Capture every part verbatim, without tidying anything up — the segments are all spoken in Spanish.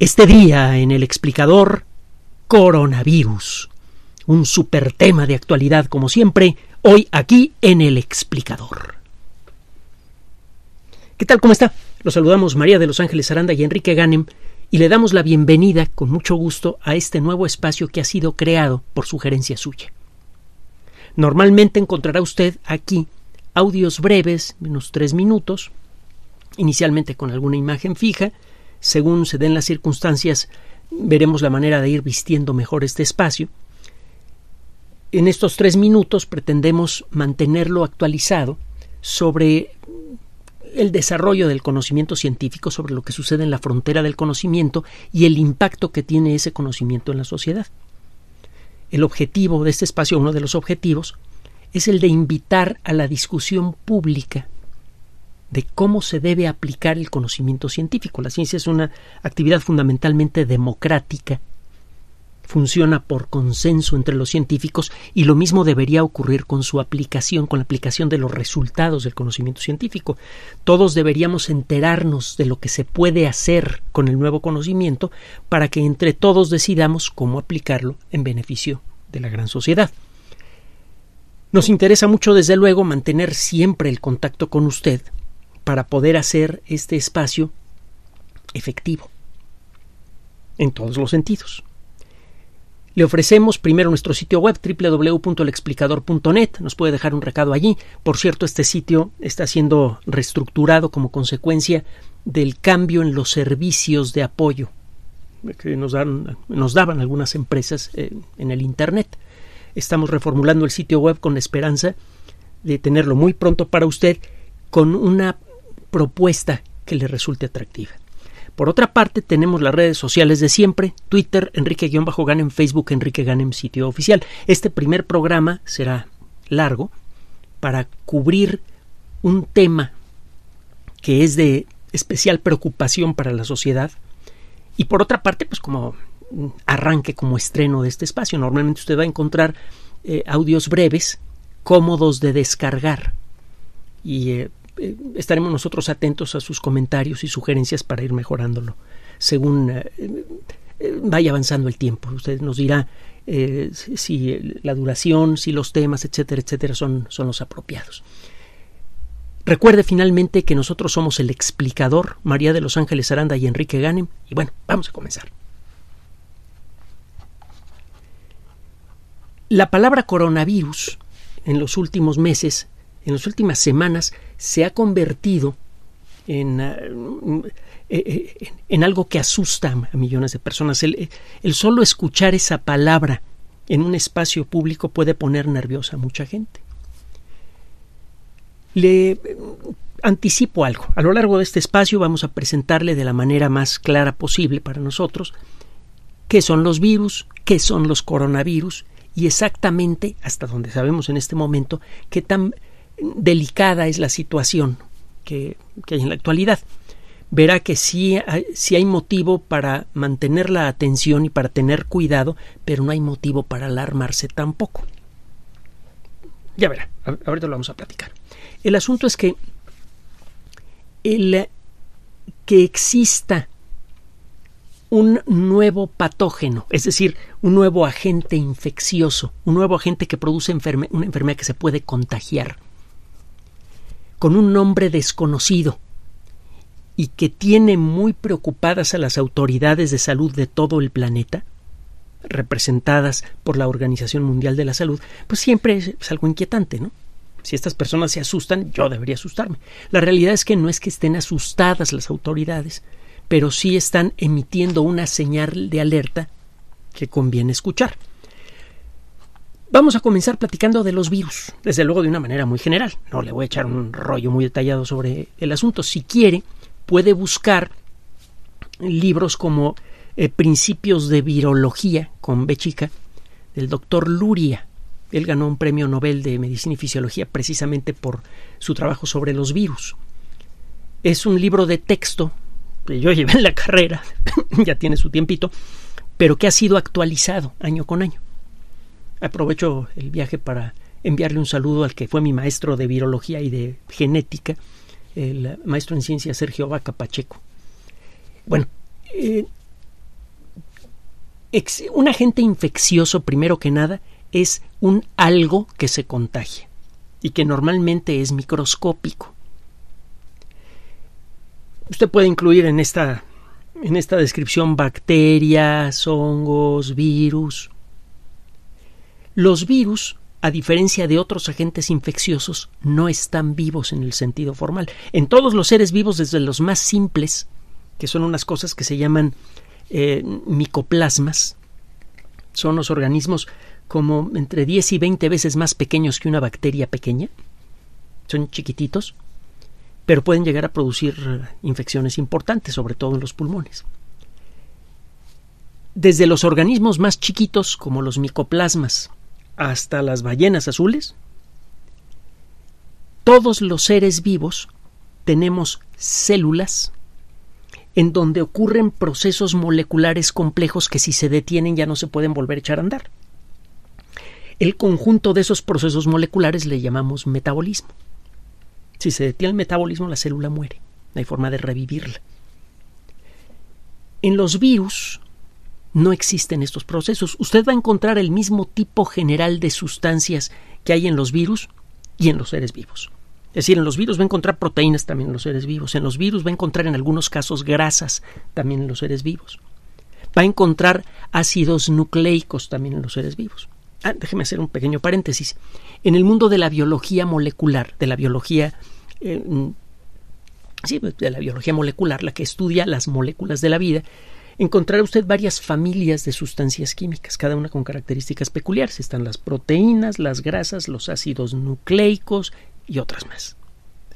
Este día en El Explicador, coronavirus. Un super tema de actualidad como siempre, hoy aquí en El Explicador. ¿Qué tal? ¿Cómo está? Los saludamos María de los Ángeles Aranda y Enrique Ganem y le damos la bienvenida con mucho gusto a este nuevo espacio que ha sido creado por sugerencia suya. Normalmente encontrará usted aquí audios breves, unos tres minutos, inicialmente con alguna imagen fija. Según se den las circunstancias, veremos la manera de ir vistiendo mejor este espacio. En estos tres minutos pretendemos mantenerlo actualizado sobre el desarrollo del conocimiento científico, sobre lo que sucede en la frontera del conocimiento y el impacto que tiene ese conocimiento en la sociedad. El objetivo de este espacio, uno de los objetivos, es el de invitar a la discusión pública de cómo se debe aplicar el conocimiento científico. La ciencia es una actividad fundamentalmente democrática. Funciona por consenso entre los científicos y lo mismo debería ocurrir con su aplicación, con la aplicación de los resultados del conocimiento científico. Todos deberíamos enterarnos de lo que se puede hacer con el nuevo conocimiento para que entre todos decidamos cómo aplicarlo en beneficio de la gran sociedad. Nos interesa mucho, desde luego, mantener siempre el contacto con usted para poder hacer este espacio efectivo en todos los sentidos. Le ofrecemos primero nuestro sitio web doble u doble u doble u punto el explicador punto net. Nos puede dejar un recado allí. Por cierto, este sitio está siendo reestructurado como consecuencia del cambio en los servicios de apoyo que nos, dan, nos daban algunas empresas eh, en el Internet. Estamos reformulando el sitio web con la esperanza de tenerlo muy pronto para usted, con una propuesta que le resulte atractiva. Por otra parte, tenemos las redes sociales de siempre: Twitter, Enrique-Ganem, Facebook, Enrique Ganem, sitio oficial. Este primer programa será largo para cubrir un tema que es de especial preocupación para la sociedad y, por otra parte, pues como arranque, como estreno de este espacio. Normalmente usted va a encontrar eh, audios breves, cómodos de descargar y eh, estaremos nosotros atentos a sus comentarios y sugerencias para ir mejorándolo según eh, vaya avanzando el tiempo. Usted nos dirá eh, si la duración, si los temas, etcétera, etcétera, son, son los apropiados. Recuerde finalmente que nosotros somos El Explicador, María de los Ángeles Aranda y Enrique Ganem, y bueno, vamos a comenzar. La palabra coronavirus en los últimos meses, en las últimas semanas, se ha convertido en, en algo que asusta a millones de personas. El, el solo escuchar esa palabra en un espacio público puede poner nerviosa a mucha gente. Le anticipo algo. A lo largo de este espacio vamos a presentarle de la manera más clara posible para nosotros qué son los virus, qué son los coronavirus y exactamente, hasta donde sabemos en este momento, qué tan delicada es la situación que, que hay en la actualidad. Verá que sí hay, sí hay motivo para mantener la atención y para tener cuidado, pero no hay motivo para alarmarse tampoco. Ya verá, ahorita lo vamos a platicar. El asunto es que el que exista un nuevo patógeno, es decir, un nuevo agente infeccioso, un nuevo agente que produce enferme, una enfermedad que se puede contagiar, con un nombre desconocido y que tiene muy preocupadas a las autoridades de salud de todo el planeta, representadas por la Organización Mundial de la Salud, pues siempre es, es algo inquietante, ¿no? Si estas personas se asustan, yo debería asustarme. La realidad es que no es que estén asustadas las autoridades, pero sí están emitiendo una señal de alerta que conviene escuchar. Vamos a comenzar platicando de los virus, desde luego de una manera muy general. No le voy a echar un rollo muy detallado sobre el asunto. Si quiere, puede buscar libros como eh, Principios de Virología, con B chica, del doctor Luria. Él ganó un premio Nobel de Medicina y Fisiología precisamente por su trabajo sobre los virus. Es un libro de texto que yo llevé en la carrera, ya tiene su tiempito, pero que ha sido actualizado año con año. Aprovecho el viaje para enviarle un saludo al que fue mi maestro de virología y de genética, el maestro en ciencia Sergio Vaca Pacheco. Bueno, eh, un agente infeccioso, primero que nada, es un algo que se contagia y que normalmente es microscópico. Usted puede incluir en esta, en esta descripción bacterias, hongos, virus. Los virus, a diferencia de otros agentes infecciosos, no están vivos en el sentido formal. En todos los seres vivos, desde los más simples, que son unas cosas que se llaman eh, micoplasmas, son los organismos como entre diez y veinte veces más pequeños que una bacteria pequeña, son chiquititos, pero pueden llegar a producir infecciones importantes, sobre todo en los pulmones. Desde los organismos más chiquitos, como los micoplasmas, hasta las ballenas azules, todos los seres vivos tenemos células en donde ocurren procesos moleculares complejos que, si se detienen, ya no se pueden volver a echar a andar. El conjunto de esos procesos moleculares le llamamos metabolismo. Si se detiene el metabolismo, la célula muere. No hay forma de revivirla. En los virus no existen estos procesos. Usted va a encontrar el mismo tipo general de sustancias que hay en los virus y en los seres vivos. Es decir, en los virus va a encontrar proteínas también en los seres vivos. En los virus va a encontrar en algunos casos grasas también en los seres vivos. Va a encontrar ácidos nucleicos también en los seres vivos. Ah, déjeme hacer un pequeño paréntesis. En el mundo de la biología molecular, de la biología, eh, sí, de la biología molecular, la que estudia las moléculas de la vida, encontrará usted varias familias de sustancias químicas, cada una con características peculiares. Están las proteínas, las grasas, los ácidos nucleicos y otras más.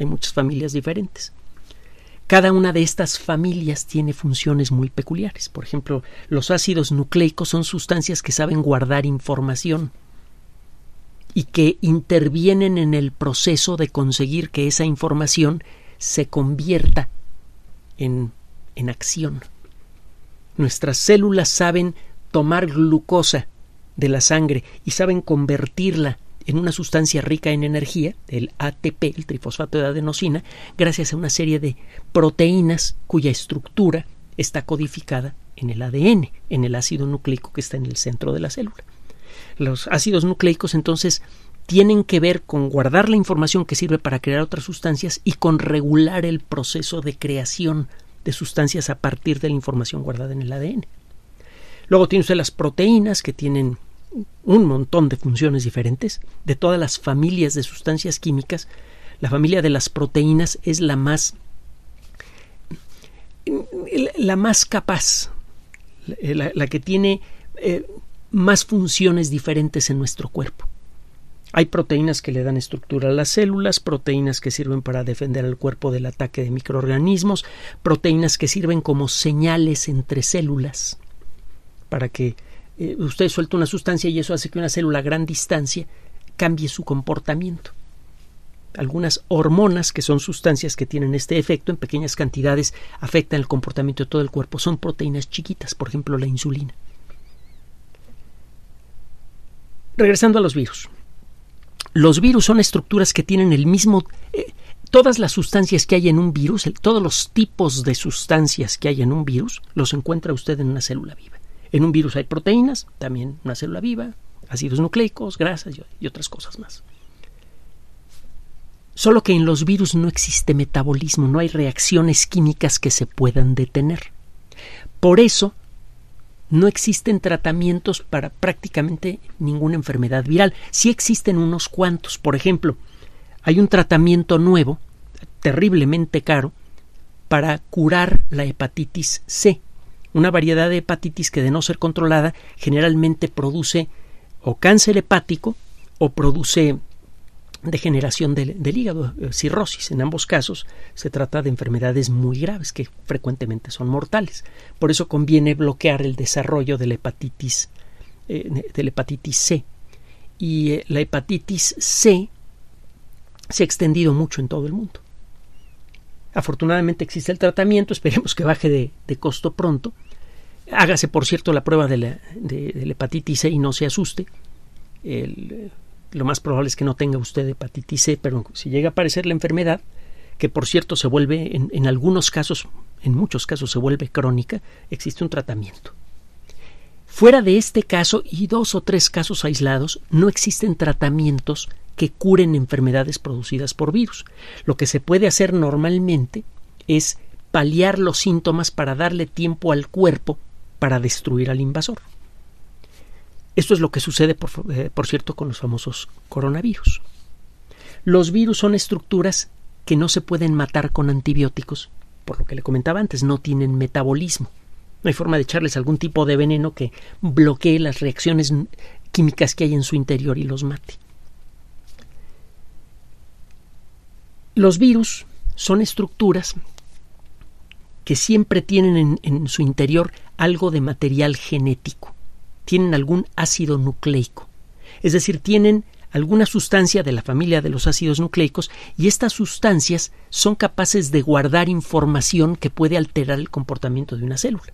Hay muchas familias diferentes. Cada una de estas familias tiene funciones muy peculiares. Por ejemplo, los ácidos nucleicos son sustancias que saben guardar información y que intervienen en el proceso de conseguir que esa información se convierta en, en acción. Nuestras células saben tomar glucosa de la sangre y saben convertirla en una sustancia rica en energía, el A T P, el trifosfato de adenosina, gracias a una serie de proteínas cuya estructura está codificada en el A D N, en el ácido nucleico que está en el centro de la célula. Los ácidos nucleicos, entonces, tienen que ver con guardar la información que sirve para crear otras sustancias y con regular el proceso de creación de sustancias a partir de la información guardada en el A D N. Luego tiene usted las proteínas, que tienen un montón de funciones diferentes. De todas las familias de sustancias químicas, la familia de las proteínas es la más, la más capaz, la, la que tiene eh, más funciones diferentes en nuestro cuerpo. Hay proteínas que le dan estructura a las células, proteínas que sirven para defender al cuerpo del ataque de microorganismos, proteínas que sirven como señales entre células para que Eh, usted suelta una sustancia y eso hace que una célula a gran distancia cambie su comportamiento. Algunas hormonas, que son sustancias que tienen este efecto en pequeñas cantidades, afectan el comportamiento de todo el cuerpo. Son proteínas chiquitas, por ejemplo la insulina. Regresando a los virus. Los virus son estructuras que tienen el mismo... Eh, todas las sustancias que hay en un virus, el, todos los tipos de sustancias que hay en un virus, los encuentra usted en una célula viva. En un virus hay proteínas, también una célula viva, ácidos nucleicos, grasas y otras cosas más. Solo que en los virus no existe metabolismo, no hay reacciones químicas que se puedan detener. Por eso no existen tratamientos para prácticamente ninguna enfermedad viral. Sí existen unos cuantos. Por ejemplo, hay un tratamiento nuevo, terriblemente caro, para curar la hepatitis C. Una variedad de hepatitis que, de no ser controlada, generalmente produce o cáncer hepático o produce degeneración del, del hígado, cirrosis. En ambos casos se trata de enfermedades muy graves que frecuentemente son mortales. Por eso conviene bloquear el desarrollo de la hepatitis, eh, de la hepatitis C. Y eh, la hepatitis C se ha extendido mucho en todo el mundo. Afortunadamente existe el tratamiento, esperemos que baje de, de costo pronto. Hágase, por cierto, la prueba de la, de, de la hepatitis C y no se asuste. El, lo más probable es que no tenga usted hepatitis C, pero si llega a aparecer la enfermedad, que por cierto se vuelve, en, en algunos casos, en muchos casos se vuelve crónica, existe un tratamiento. Fuera de este caso y dos o tres casos aislados, no existen tratamientos que curen enfermedades producidas por virus. Lo que se puede hacer normalmente es paliar los síntomas para darle tiempo al cuerpo para destruir al invasor. Esto es lo que sucede, por, eh, por cierto, con los famosos coronavirus. Los virus son estructuras que no se pueden matar con antibióticos, por lo que le comentaba antes, no tienen metabolismo. No hay forma de echarles algún tipo de veneno que bloquee las reacciones químicas que hay en su interior y los mate. Los virus son estructuras que siempre tienen en, en su interior algo de material genético. Tienen algún ácido nucleico, es decir, tienen alguna sustancia de la familia de los ácidos nucleicos, y estas sustancias son capaces de guardar información que puede alterar el comportamiento de una célula.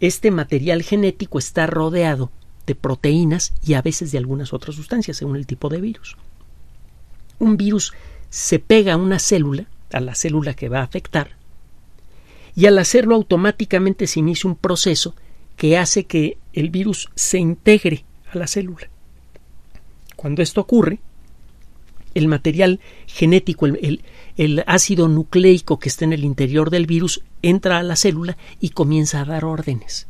Este material genético está rodeado de proteínas y a veces de algunas otras sustancias, según el tipo de virus. Un virus se pega a una célula, a la célula que va a afectar, y al hacerlo automáticamente se inicia un proceso que hace que el virus se integre a la célula. Cuando esto ocurre, el material genético, el, el, el ácido nucleico que está en el interior del virus, entra a la célula y comienza a dar órdenes.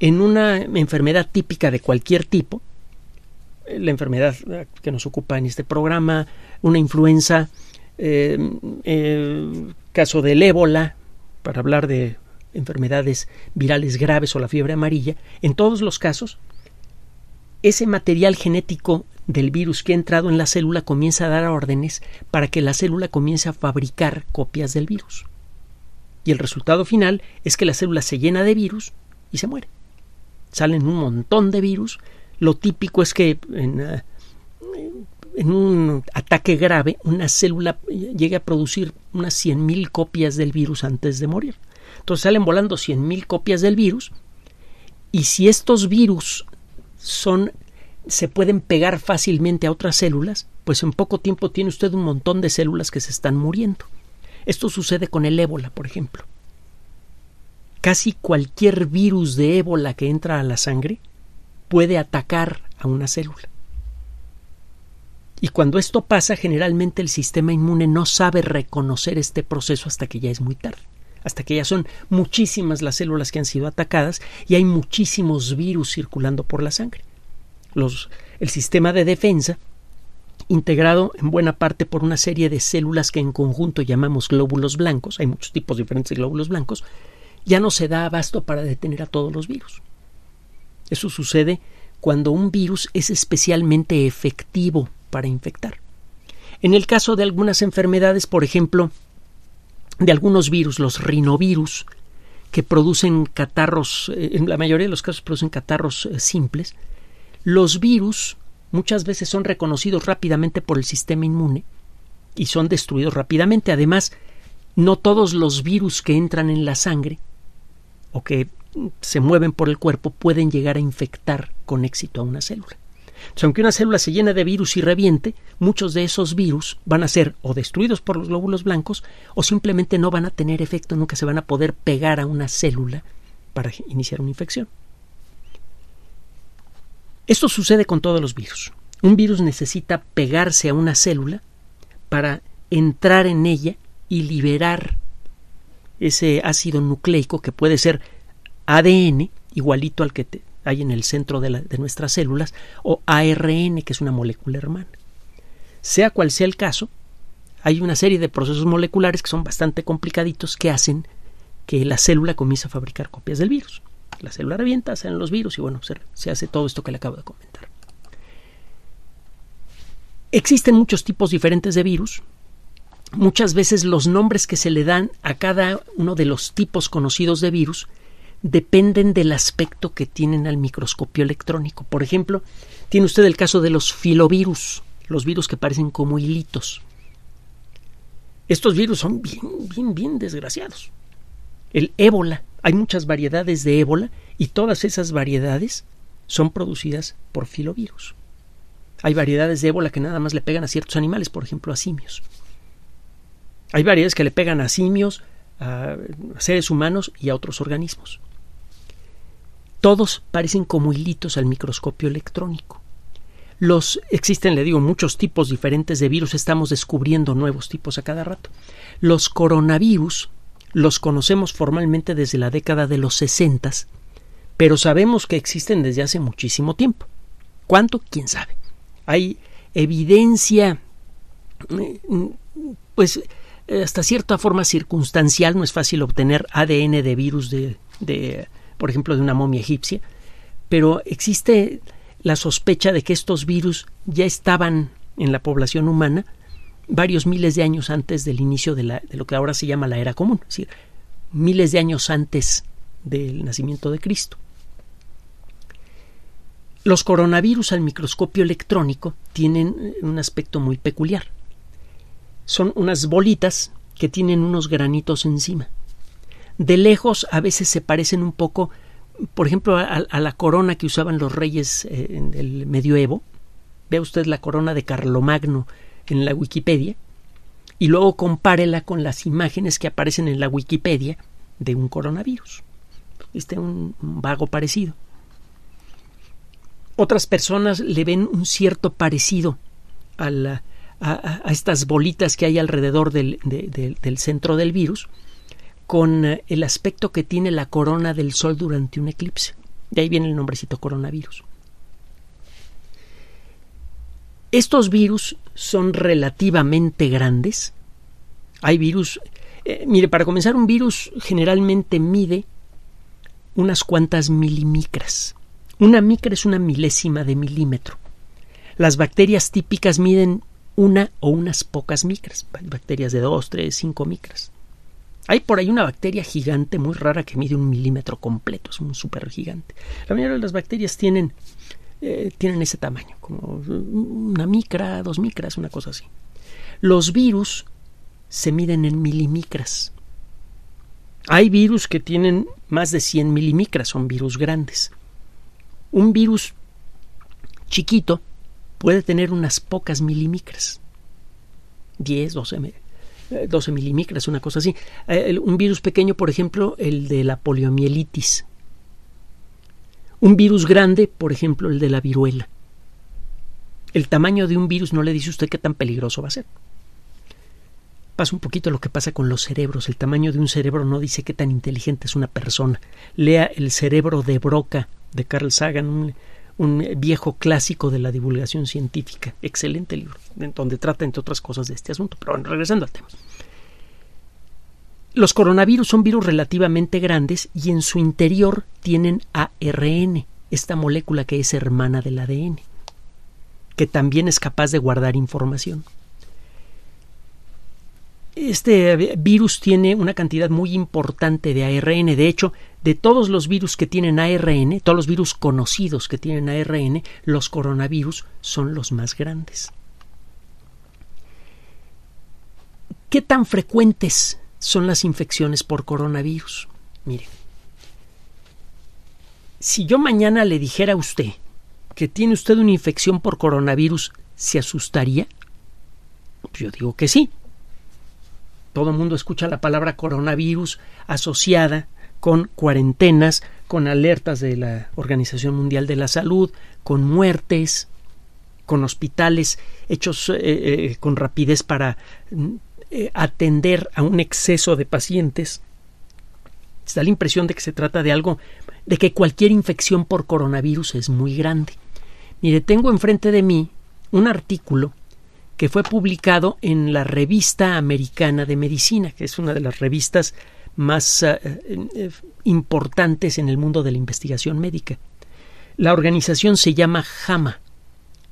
En una enfermedad típica de cualquier tipo, la enfermedad que nos ocupa en este programa, una influenza, eh, el caso del ébola, para hablar de enfermedades virales graves o la fiebre amarilla, en todos los casos, ese material genético del virus que ha entrado en la célula comienza a dar órdenes para que la célula comience a fabricar copias del virus. Y el resultado final es que la célula se llena de virus y se muere. Salen un montón de virus. Lo típico es que en, uh, en un ataque grave una célula llegue a producir unas cien mil copias del virus antes de morir. Entonces salen volando cien mil copias del virus, y si estos virus son, se pueden pegar fácilmente a otras células, pues en poco tiempo tiene usted un montón de células que se están muriendo. Esto sucede con el ébola, por ejemplo. Casi cualquier virus de ébola que entra a la sangre puede atacar a una célula. Y cuando esto pasa, generalmente el sistema inmune no sabe reconocer este proceso hasta que ya es muy tarde. Hasta que ya son muchísimas las células que han sido atacadas y hay muchísimos virus circulando por la sangre. Los, el sistema de defensa, integrado en buena parte por una serie de células que en conjunto llamamos glóbulos blancos, hay muchos tipos diferentes de glóbulos blancos, ya no se da abasto para detener a todos los virus. Eso sucede cuando un virus es especialmente efectivo para infectar. En el caso de algunas enfermedades, por ejemplo, de algunos virus, los rinovirus, que producen catarros, en la mayoría de los casos producen catarros simples, los virus muchas veces son reconocidos rápidamente por el sistema inmune y son destruidos rápidamente. Además, no todos los virus que entran en la sangre o que se mueven por el cuerpo pueden llegar a infectar con éxito a una célula. Entonces, aunque una célula se llene de virus y reviente, muchos de esos virus van a ser o destruidos por los glóbulos blancos o simplemente no van a tener efecto, nunca se van a poder pegar a una célula para iniciar una infección. Esto sucede con todos los virus. Un virus necesita pegarse a una célula para entrar en ella y liberar ese ácido nucleico que puede ser A D N, igualito al que te hay en el centro de, la, de nuestras células, o A R N, que es una molécula hermana. Sea cual sea el caso, hay una serie de procesos moleculares que son bastante complicaditos que hacen que la célula comience a fabricar copias del virus. La célula revienta, salen los virus y bueno, se, se hace todo esto que le acabo de comentar. Existen muchos tipos diferentes de virus. Muchas veces los nombres que se le dan a cada uno de los tipos conocidos de virus dependen del aspecto que tienen al microscopio electrónico. Por ejemplo, tiene usted el caso de los filovirus, los virus que parecen como hilitos. Estos virus son bien, bien, bien desgraciados. El ébola, hay muchas variedades de ébola y todas esas variedades son producidas por filovirus. Hay variedades de ébola que nada más le pegan a ciertos animales, por ejemplo, a simios. Hay variedades que le pegan a simios, a seres humanos y a otros organismos. Todos parecen como hilitos al microscopio electrónico. Los, existen, le digo, muchos tipos diferentes de virus. Estamos descubriendo nuevos tipos a cada rato. Los coronavirus los conocemos formalmente desde la década de los sesenta, pero sabemos que existen desde hace muchísimo tiempo. ¿Cuánto? ¿Quién sabe? Hay evidencia, pues, hasta cierta forma circunstancial. No es fácil obtener A D N de virus, de, de, por ejemplo, de una momia egipcia, pero existe la sospecha de que estos virus ya estaban en la población humana varios miles de años antes del inicio de, la, de lo que ahora se llama la era común, es decir, miles de años antes del nacimiento de Cristo. Los coronavirus al microscopio electrónico tienen un aspecto muy peculiar. Son unas bolitas que tienen unos granitos encima. De lejos a veces se parecen un poco, por ejemplo, a, a la corona que usaban los reyes eh, en el medioevo. Vea usted la corona de Carlomagno en la Wikipedia y luego compárela con las imágenes que aparecen en la Wikipedia de un coronavirus. Este es un, un vago parecido. Otras personas le ven un cierto parecido a, la, a, a estas bolitas que hay alrededor del, de, de, del centro del virus, con el aspecto que tiene la corona del sol durante un eclipse. De ahí viene el nombrecito coronavirus. Estos virus son relativamente grandes. Hay virus... Eh, mire, para comenzar, un virus generalmente mide unas cuantas milimicras. Una micra es una milésima de milímetro. Las bacterias típicas miden una o unas pocas micras. Bacterias de dos, tres, cinco micras. Hay por ahí una bacteria gigante muy rara que mide un milímetro completo, es un súper gigante. La mayoría de las bacterias tienen, eh, tienen ese tamaño, como una micra, dos micras, una cosa así. Los virus se miden en milimicras. Hay virus que tienen más de cien milimicras, son virus grandes. Un virus chiquito puede tener unas pocas milimicras, diez, doce doce milimicras, una cosa así. Eh, un virus pequeño, por ejemplo, el de la poliomielitis. Un virus grande, por ejemplo, el de la viruela. El tamaño de un virus no le dice usted qué tan peligroso va a ser. Pasa un poquito lo que pasa con los cerebros. El tamaño de un cerebro no dice qué tan inteligente es una persona. Lea El cerebro de Broca, de Carl Sagan, un, un viejo clásico de la divulgación científica. Excelente libro, donde trata, entre otras cosas, de este asunto. Pero bueno, regresando al tema. Los coronavirus son virus relativamente grandes y en su interior tienen A R N, esta molécula que es hermana del A D N, que también es capaz de guardar información. Este virus tiene una cantidad muy importante de A R N. De hecho, de todos los virus que tienen A R N, todos los virus conocidos que tienen A R N, los coronavirus son los más grandes. ¿Qué tan frecuentes son las infecciones por coronavirus? Miren, si yo mañana le dijera a usted que tiene usted una infección por coronavirus, ¿se asustaría? Pues yo digo que sí. Todo el mundo escucha la palabra coronavirus asociada con cuarentenas, con alertas de la Organización Mundial de la Salud, con muertes, con hospitales hechos eh, eh, con rapidez para eh, atender a un exceso de pacientes. Se da la impresión de que se trata de algo, de que cualquier infección por coronavirus es muy grande. Mire, tengo enfrente de mí un artículo que fue publicado en la Revista Americana de Medicina, que es una de las revistas más uh, eh, importantes en el mundo de la investigación médica. La organización se llama JAMA,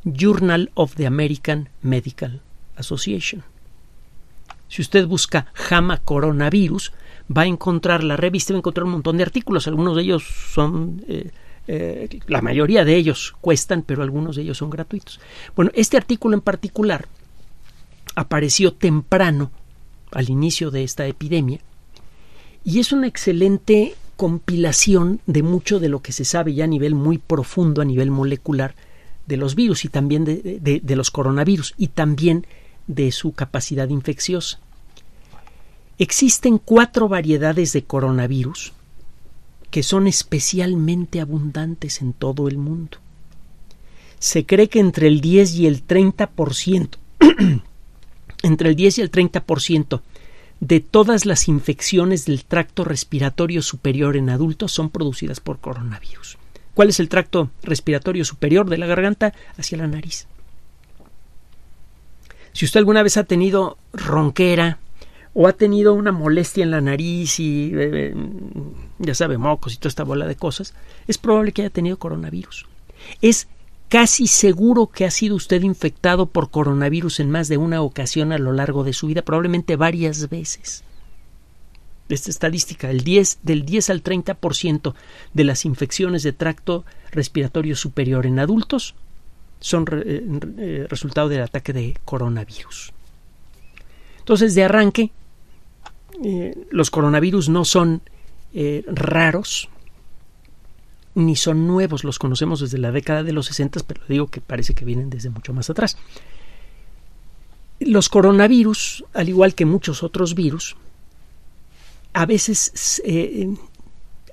Journal of the American Medical Association. Si usted busca JAMA coronavirus, va a encontrar la revista, va a encontrar un montón de artículos. Algunos de ellos son... Eh, Eh, la mayoría de ellos cuestan, pero algunos de ellos son gratuitos. Bueno, este artículo en particular apareció temprano al inicio de esta epidemia y es una excelente compilación de mucho de lo que se sabe ya a nivel muy profundo, a nivel molecular, de los virus y también de, de, de los coronavirus y también de su capacidad infecciosa. Existen cuatro variedades de coronavirus que son especialmente abundantes en todo el mundo. Se cree que entre el diez y el treinta por ciento, entre el diez y el treinta por ciento de todas las infecciones del tracto respiratorio superior en adultos son producidas por coronavirus. ¿Cuál es el tracto respiratorio superior? De la garganta hacia la nariz. Si usted alguna vez ha tenido ronquera o ha tenido una molestia en la nariz y eh, ya sabe, mocos y toda esta bola de cosas, es probable que haya tenido coronavirus. Es casi seguro que ha sido usted infectado por coronavirus en más de una ocasión a lo largo de su vida, probablemente varias veces. Esta estadística, el diez, del diez al treinta por ciento de las infecciones de tracto respiratorio superior en adultos son re, eh, resultado del ataque de coronavirus. Entonces, de arranque, eh, los coronavirus no son eh, raros ni son nuevos. Los conocemos desde la década de los sesenta, pero digo que parece que vienen desde mucho más atrás. Los coronavirus, al igual que muchos otros virus, a veces eh,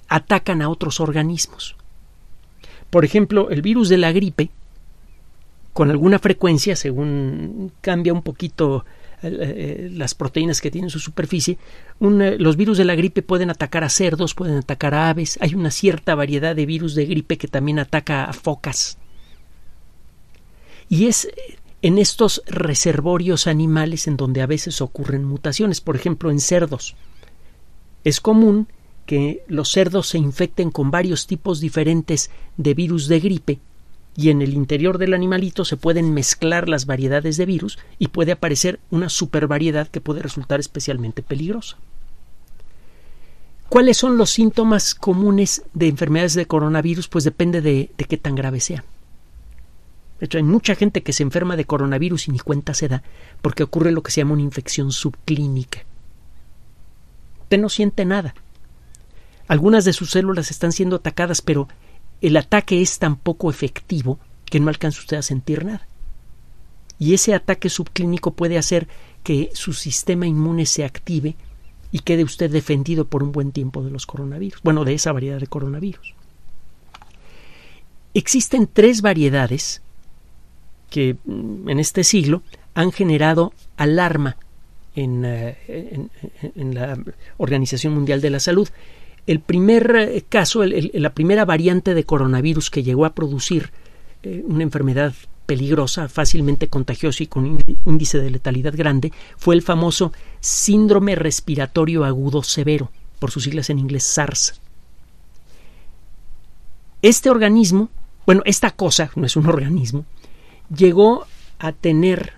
atacan a otros organismos. Por ejemplo, el virus de la gripe, con alguna frecuencia, según cambia un poquito eh, las proteínas que tienen en su superficie, un, eh, los virus de la gripe pueden atacar a cerdos, pueden atacar a aves. Hay una cierta variedad de virus de gripe que también ataca a focas. Y es en estos reservorios animales en donde a veces ocurren mutaciones, por ejemplo, en cerdos. Es común que los cerdos se infecten con varios tipos diferentes de virus de gripe y en el interior del animalito se pueden mezclar las variedades de virus y puede aparecer una supervariedad que puede resultar especialmente peligrosa. ¿Cuáles son los síntomas comunes de enfermedades de coronavirus? Pues depende de, de qué tan grave sean. De hecho, hay mucha gente que se enferma de coronavirus y ni cuenta se da porque ocurre lo que se llama una infección subclínica. Usted no siente nada. Algunas de sus células están siendo atacadas, pero el ataque es tan poco efectivo que no alcanza usted a sentir nada. Y ese ataque subclínico puede hacer que su sistema inmune se active y quede usted defendido por un buen tiempo de los coronavirus, bueno, de esa variedad de coronavirus. Existen tres variedades que en este siglo han generado alarma En, en, en la Organización Mundial de la Salud. El primer caso, el, el, la primera variante de coronavirus que llegó a producir eh, una enfermedad peligrosa, fácilmente contagiosa y con índice de letalidad grande, fue el famoso síndrome respiratorio agudo severo, por sus siglas en inglés SARS. Este organismo, bueno, esta cosa, no es un organismo, llegó a tener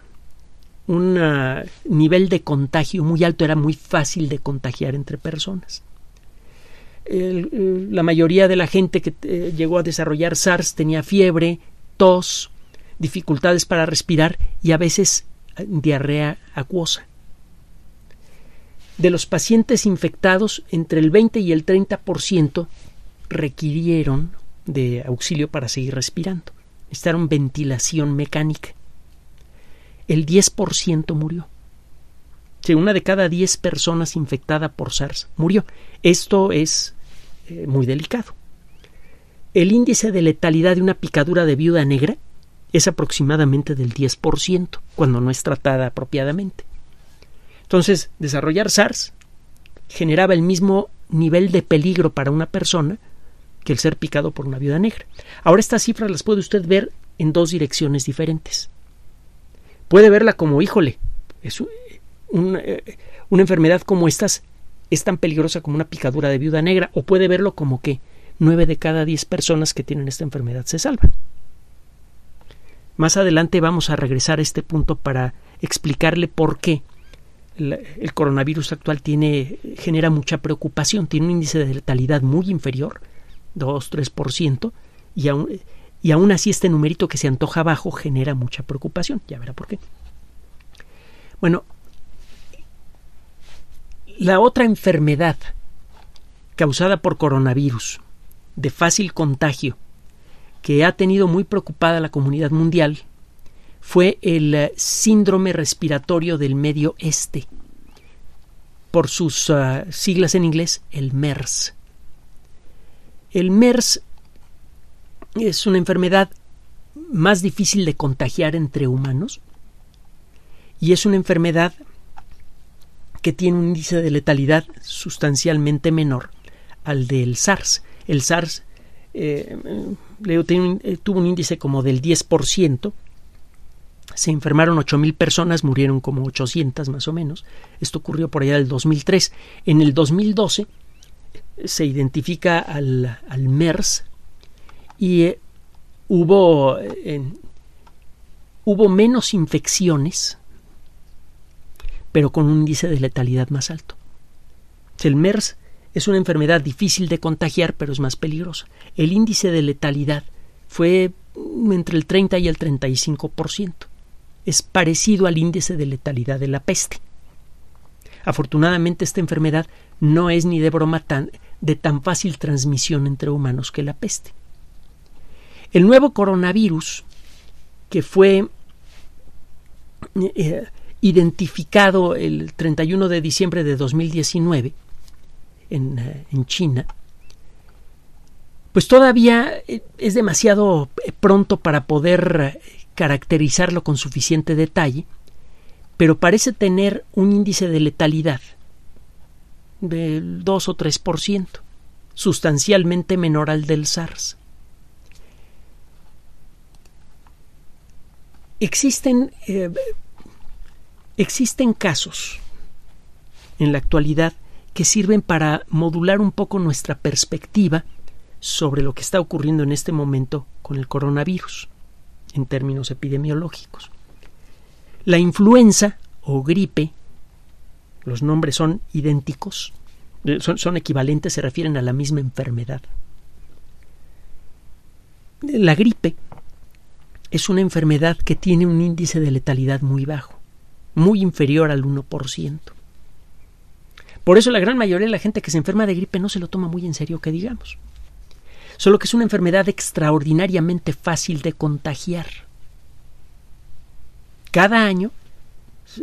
un uh, nivel de contagio muy alto, era muy fácil de contagiar entre personas. El, el, la mayoría de la gente que eh, llegó a desarrollar SARS tenía fiebre, tos, dificultades para respirar y a veces diarrea acuosa. De los pacientes infectados, entre el veinte y el treinta por ciento requirieron de auxilio para seguir respirando. Necesitaron ventilación mecánica. El diez por ciento murió. Sí, una de cada diez personas infectada por SARS murió. Esto es eh, muy delicado. El índice de letalidad de una picadura de viuda negra es aproximadamente del diez por ciento cuando no es tratada apropiadamente. Entonces, desarrollar SARS generaba el mismo nivel de peligro para una persona que el ser picado por una viuda negra. Ahora, estas cifras las puede usted ver en dos direcciones diferentes. Puede verla como, híjole, es un, un, una enfermedad como estas es tan peligrosa como una picadura de viuda negra, o puede verlo como que nueve de cada diez personas que tienen esta enfermedad se salvan. Más adelante vamos a regresar a este punto para explicarle por qué el, el coronavirus actual tiene, genera mucha preocupación, tiene un índice de letalidad muy inferior, dos a tres por ciento, y aún... Y aún así este numerito que se antoja bajo genera mucha preocupación. Ya verá por qué. Bueno, la otra enfermedad causada por coronavirus de fácil contagio que ha tenido muy preocupada la comunidad mundial fue el síndrome respiratorio del Medio Este, por sus uh, siglas en inglés, el MERS. El MERS es una enfermedad más difícil de contagiar entre humanos y es una enfermedad que tiene un índice de letalidad sustancialmente menor al del SARS. El SARS eh, tuvo un índice como del diez por ciento, se enfermaron ocho mil personas, murieron como ochocientas más o menos. Esto ocurrió por allá del dos mil tres. En el dos mil doce se identifica al, al MERS y eh, hubo, eh, hubo menos infecciones, pero con un índice de letalidad más alto. El MERS es una enfermedad difícil de contagiar, pero es más peligrosa. El índice de letalidad fue entre el treinta y el treinta y cinco por ciento. Es parecido al índice de letalidad de la peste. Afortunadamente, esta enfermedad no es ni de broma tan, de tan fácil transmisión entre humanos que la peste. El nuevo coronavirus, que fue eh, identificado el treinta y uno de diciembre de dos mil diecinueve en, en China, pues todavía es demasiado pronto para poder caracterizarlo con suficiente detalle, pero parece tener un índice de letalidad del dos o tres por ciento, sustancialmente menor al del SARS. Existen, eh, existen casos en la actualidad que sirven para modular un poco nuestra perspectiva sobre lo que está ocurriendo en este momento con el coronavirus en términos epidemiológicos. La influenza o gripe, los nombres son idénticos, son, son equivalentes, se refieren a la misma enfermedad. La gripe es una enfermedad que tiene un índice de letalidad muy bajo, muy inferior al uno por ciento. Por eso la gran mayoría de la gente que se enferma de gripe no se lo toma muy en serio, que digamos. Solo que es una enfermedad extraordinariamente fácil de contagiar. Cada año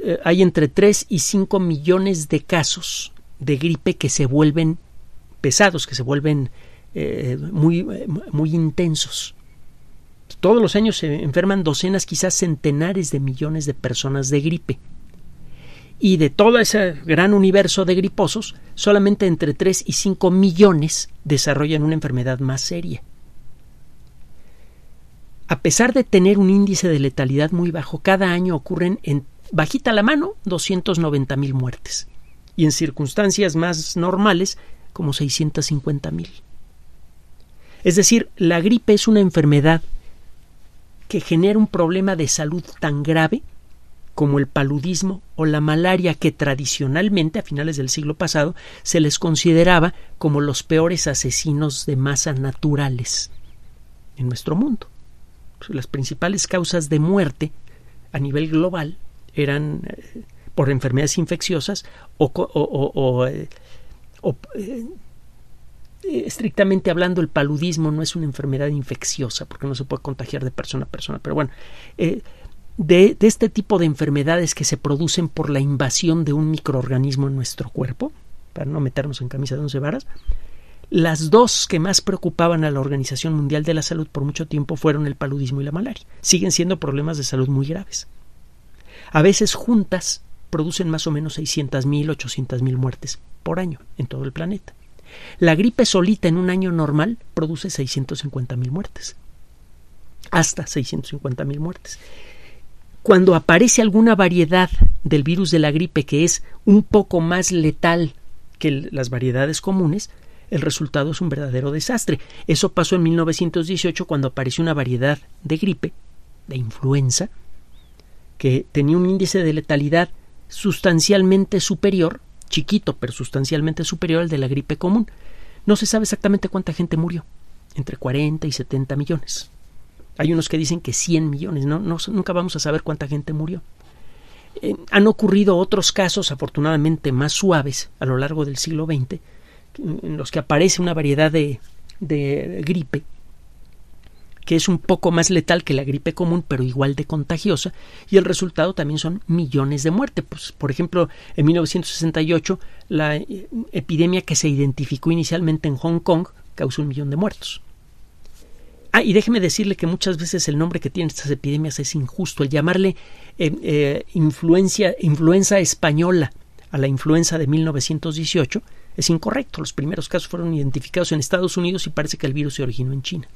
eh, hay entre tres y cinco millones de casos de gripe que se vuelven pesados, que se vuelven eh, muy, muy intensos. Todos los años se enferman docenas, quizás centenares de millones de personas de gripe. Y de todo ese gran universo de griposos, solamente entre tres y cinco millones desarrollan una enfermedad más seria. A pesar de tener un índice de letalidad muy bajo, cada año ocurren, en bajita la mano, doscientas noventa mil muertes. Y en circunstancias más normales, como seiscientas cincuenta mil. Es decir, la gripe es una enfermedad que genera un problema de salud tan grave como el paludismo o la malaria, que tradicionalmente, a finales del siglo pasado, se les consideraba como los peores asesinos de masa naturales en nuestro mundo. Las principales causas de muerte a nivel global eran eh, por enfermedades infecciosas o, o, o, o, eh, o eh, estrictamente hablando, el paludismo no es una enfermedad infecciosa porque no se puede contagiar de persona a persona, pero bueno, eh, de, de este tipo de enfermedades que se producen por la invasión de un microorganismo en nuestro cuerpo, para no meternos en camisa de once varas, las dos que más preocupaban a la Organización Mundial de la Salud por mucho tiempo fueron el paludismo y la malaria. Siguen siendo problemas de salud muy graves. A veces juntas producen más o menos seiscientas mil, ochocientas mil muertes por año en todo el planeta. La gripe solita en un año normal produce seiscientas cincuenta mil muertes, hasta seiscientas cincuenta mil muertes. Cuando aparece alguna variedad del virus de la gripe que es un poco más letal que las variedades comunes, el resultado es un verdadero desastre. Eso pasó en mil novecientos dieciocho, cuando apareció una variedad de gripe, de influenza, que tenía un índice de letalidad sustancialmente superior, chiquito, pero sustancialmente superior al de la gripe común. No se sabe exactamente cuánta gente murió, entre cuarenta y setenta millones. Hay unos que dicen que cien millones, no, no, nunca vamos a saber cuánta gente murió. Eh, han ocurrido otros casos, afortunadamente más suaves, a lo largo del siglo veinte, en los que aparece una variedad de, de gripe que es un poco más letal que la gripe común, pero igual de contagiosa, y el resultado también son millones de muertes. Pues, por ejemplo, en mil novecientos sesenta y ocho, la epidemia que se identificó inicialmente en Hong Kong causó un millón de muertos. Ah, y déjeme decirle que muchas veces el nombre que tienen estas epidemias es injusto. El llamarle eh, eh, influencia, influenza española a la influenza de mil novecientos dieciocho es incorrecto. Los primeros casos fueron identificados en Estados Unidos y parece que el virus se originó en China.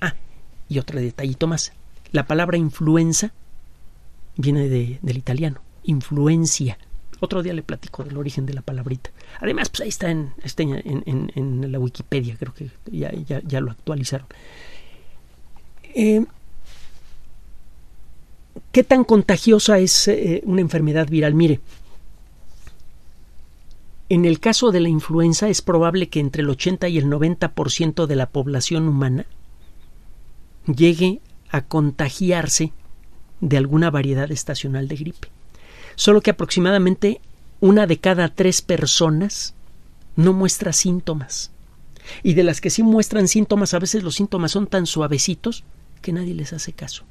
Ah, y otro detallito más. La palabra influenza viene de, del italiano, influencia. Otro día le platico del origen de la palabrita. Además, pues ahí está en, está en, en, en la Wikipedia, creo que ya, ya, ya lo actualizaron. Eh, ¿Qué tan contagiosa es eh, una enfermedad viral? Mire, en el caso de la influenza es probable que entre el ochenta y el noventa por ciento de la población humana llegue a contagiarse de alguna variedad estacional de gripe. Solo que aproximadamente una de cada tres personas no muestra síntomas. Y de las que sí muestran síntomas, a veces los síntomas son tan suavecitos que nadie les hace caso.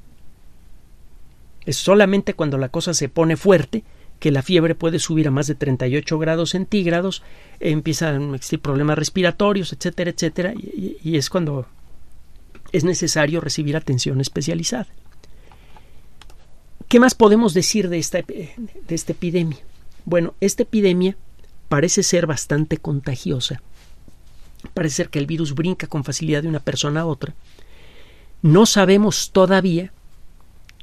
Es solamente cuando la cosa se pone fuerte que la fiebre puede subir a más de treinta y ocho grados centígrados, eh, empiezan a existir problemas respiratorios, etcétera, etcétera, y, y es cuando es necesario recibir atención especializada. ¿Qué más podemos decir de esta, de esta epidemia? Bueno, esta epidemia parece ser bastante contagiosa. Parece ser que el virus brinca con facilidad de una persona a otra. No sabemos todavía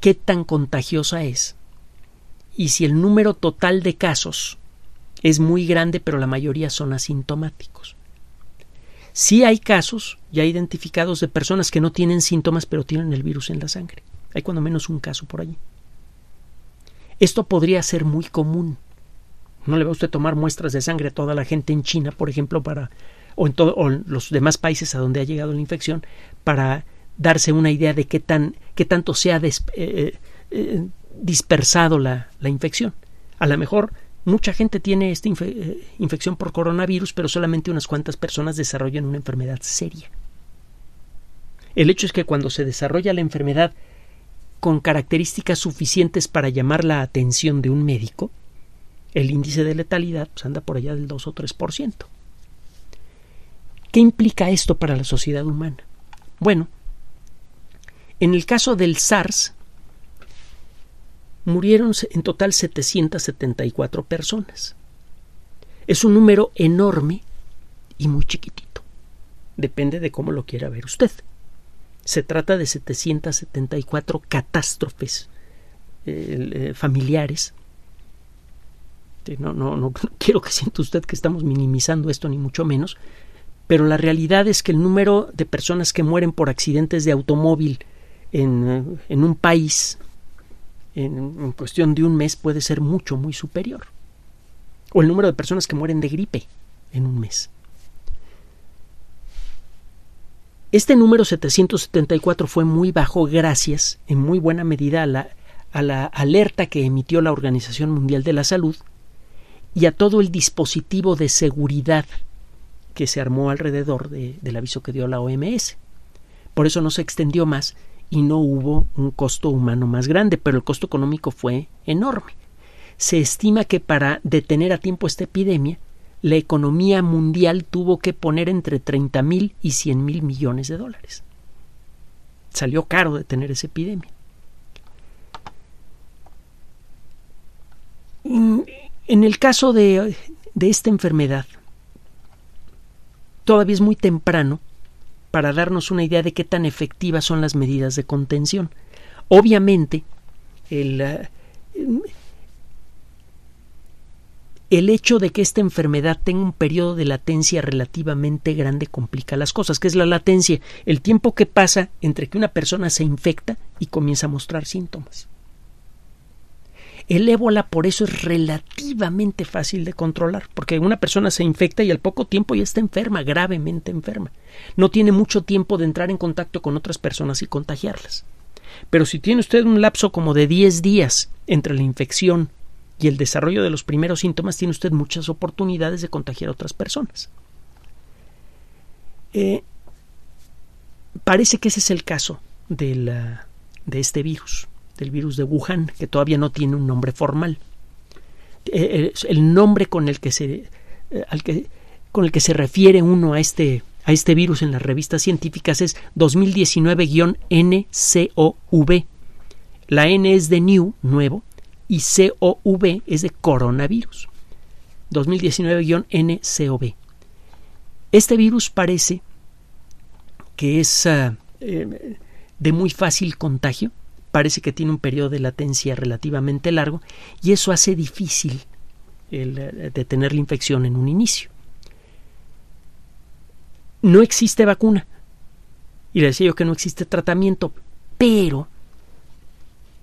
qué tan contagiosa es y si el número total de casos es muy grande, pero la mayoría son asintomáticos. Sí hay casos ya identificados de personas que no tienen síntomas, pero tienen el virus en la sangre. Hay cuando menos un caso por allí. Esto podría ser muy común. No le va a usted tomar muestras de sangre a toda la gente en China, por ejemplo, para, o, en todo, o en los demás países a donde ha llegado la infección, para darse una idea de qué, tan, qué tanto se ha des, eh, eh, dispersado la, la infección. A lo mejor mucha gente tiene esta infe, eh, infección por coronavirus, pero solamente unas cuantas personas desarrollan una enfermedad seria. El hecho es que cuando se desarrolla la enfermedad con características suficientes para llamar la atención de un médico, el índice de letalidad pues, anda por allá del dos o tres por ciento. ¿Qué implica esto para la sociedad humana? Bueno, en el caso del SARS, murieron en total setecientas setenta y cuatro personas. Es un número enorme y muy chiquitito. Depende de cómo lo quiera ver usted. Se trata de setecientas setenta y cuatro catástrofes eh, eh, familiares. No, no, no quiero que sienta usted que estamos minimizando esto, ni mucho menos, pero la realidad es que el número de personas que mueren por accidentes de automóvil en, en un país en, en cuestión de un mes puede ser mucho, muy superior. O el número de personas que mueren de gripe en un mes. Este número setecientos setenta y cuatro fue muy bajo gracias en muy buena medida a la, a la alerta que emitió la Organización Mundial de la Salud y a todo el dispositivo de seguridad que se armó alrededor de, del aviso que dio la O M S. Por eso no se extendió más y no hubo un costo humano más grande, pero el costo económico fue enorme. Se estima que para detener a tiempo esta epidemia, la economía mundial tuvo que poner entre treinta mil y cien mil millones de dólares. Salió caro detener esa epidemia. En el caso de, de esta enfermedad, todavía es muy temprano para darnos una idea de qué tan efectivas son las medidas de contención. Obviamente, el... Uh, El hecho de que esta enfermedad tenga un periodo de latencia relativamente grande complica las cosas. ¿Qué es la latencia? El tiempo que pasa entre que una persona se infecta y comienza a mostrar síntomas. El ébola por eso es relativamente fácil de controlar, porque una persona se infecta y al poco tiempo ya está enferma, gravemente enferma. No tiene mucho tiempo de entrar en contacto con otras personas y contagiarlas. Pero si tiene usted un lapso como de diez días entre la infección y el desarrollo de los primeros síntomas, tiene usted muchas oportunidades de contagiar a otras personas. Eh, parece que ese es el caso de, la, de este virus, del virus de Wuhan, que todavía no tiene un nombre formal. Eh, el nombre con el que se, eh, al que, con el que se refiere uno a este a este virus en las revistas científicas es dos mil diecinueve guion ene ce o ve. La N es de new, nuevo, y C O V es de coronavirus. dos mil diecinueve guion ene ce o ve. Este virus parece que es uh, eh, de muy fácil contagio, parece que tiene un periodo de latencia relativamente largo y eso hace difícil el, el detener la infección en un inicio. No existe vacuna, y le decía yo que no existe tratamiento, pero